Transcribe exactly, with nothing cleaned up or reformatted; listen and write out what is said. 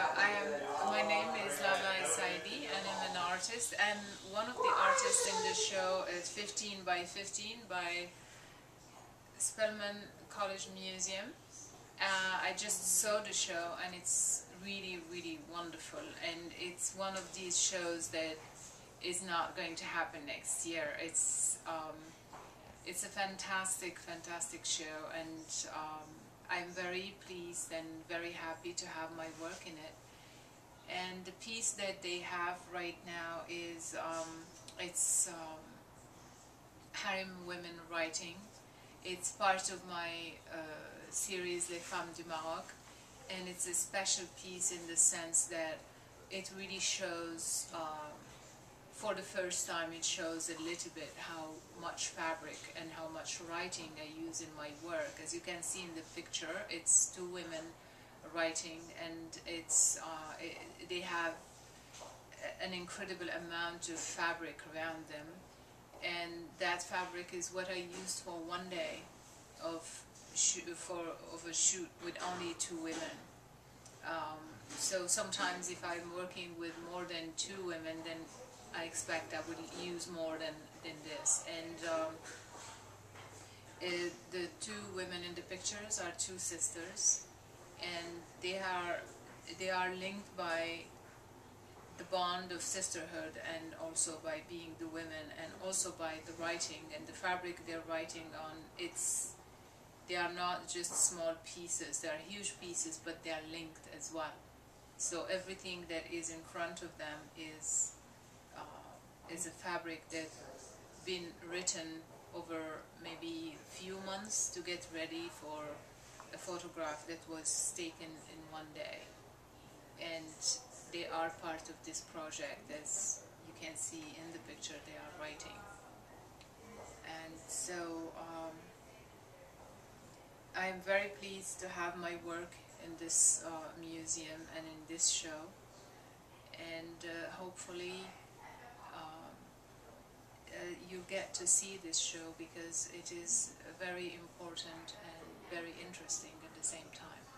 I am, my name is Lalla Essaydi and I'm an artist, and one of the artists in the show is Fifteen by Fifteen by Spelman College Museum. Uh, I just saw the show and it's really, really wonderful, and it's one of these shows that is not going to happen next year. It's, um, it's a fantastic, fantastic show, and um, I'm very pleased and very happy to have my work in it. And the piece that they have right now is, um, it's um, Harem Women Writing. It's part of my uh, series Les Femmes du Maroc, and it's a special piece in the sense that it really shows, um, for the first time it shows a little bit how much fabric and how much writing I use in my work. As you can see in the picture, it's two women writing, and it's uh, it, they have an incredible amount of fabric around them, and that fabric is what I used for one day of shoot, for of a shoot with only two women. Um, so sometimes if I'm working with more than two women, then I expect I would use more than, than this. And um, it, the two women in the pictures are two sisters, and they are, they are linked by the bond of sisterhood, and also by being the women, and also by the writing and the fabric they're writing on. It's, they are not just small pieces, they are huge pieces, but they are linked as well. So everything that is in front of them is is a fabric that's been written over maybe few months to get ready for a photograph that was taken in one day. And they are part of this project, as you can see in the picture they are writing. And so um, I'm very pleased to have my work in this uh, museum and in this show, and uh, hopefully you get to see this show, because it is very important and very interesting at the same time.